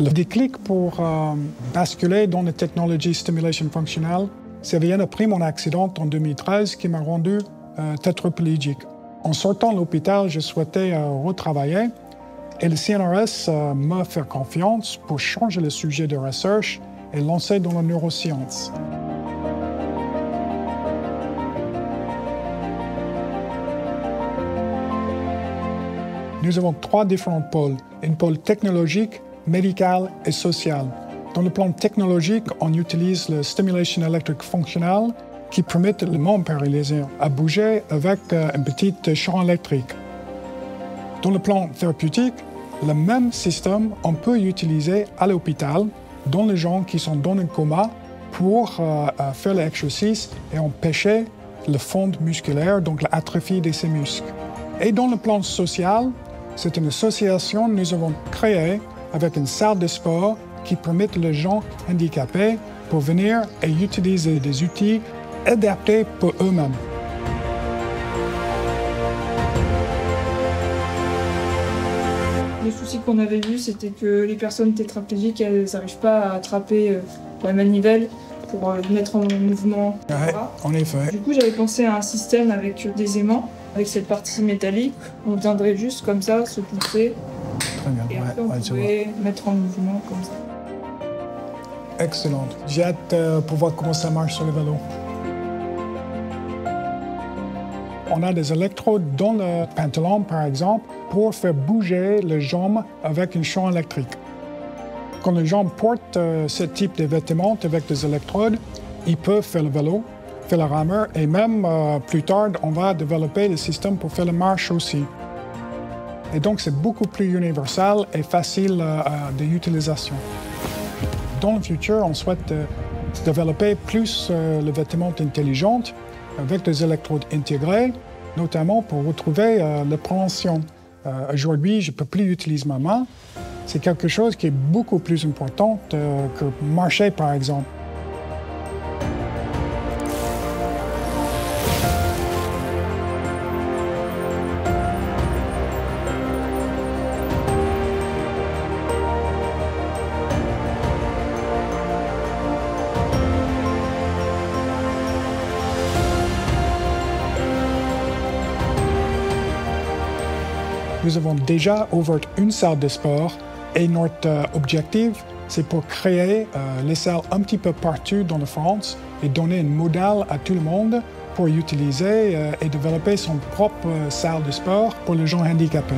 Le déclic pour basculer dans les technologies stimulation fonctionnelle, c'est vient après mon accident en 2013 qui m'a rendu tétraplégique. En sortant de l'hôpital, je souhaitais retravailler et le CNRS m'a fait confiance pour changer le sujet de recherche et lancer dans la neuroscience. Nous avons trois différents pôles, un pôle technologique, médical et social. Dans le plan technologique, on utilise la stimulation électrique fonctionnelle qui permet le membre paralysé à bouger avec un petit champ électrique. Dans le plan thérapeutique, le même système on peut utiliser à l'hôpital dans les gens qui sont dans un coma pour faire l'exercice et empêcher la fonte musculaire, donc l'atrophie de ces muscles. Et dans le plan social, c'est une association que nous avons créée avec une salle de sport qui permet aux gens handicapés pour venir et utiliser des outils adaptés pour eux-mêmes. Le souci qu'on avait vu, c'était que les personnes tétraplégiques, elles n'arrivent pas à attraper la manivelle pour mettre en mouvement le bras. Ouais, en effet. Du coup, j'avais pensé à un système avec des aimants. Avec cette partie métallique, on viendrait juste comme ça, se pousser. Très bien. Et après, on pourrait mettre en mouvement comme ça. Excellent. J'ai hâte pour voir comment ça marche sur le vélo. On a des électrodes dans le pantalon, par exemple, pour faire bouger les jambes avec une champ électrique. Quand les gens portent ce type de vêtements avec des électrodes, ils peuvent faire le vélo, faire le rameur et même plus tard, on va développer le système pour faire la marche aussi. Et donc, c'est beaucoup plus universel et facile d'utilisation. Dans le futur, on souhaite développer plus les vêtements intelligents avec des électrodes intégrées, notamment pour retrouver la préhension. Aujourd'hui, je ne peux plus utiliser ma main. C'est quelque chose qui est beaucoup plus important que marcher, par exemple. Nous avons déjà ouvert une salle de sport et notre objectif, c'est pour créer les salles un petit peu partout dans la France et donner une modale à tout le monde pour utiliser et développer son propre salle de sport pour les gens handicapés.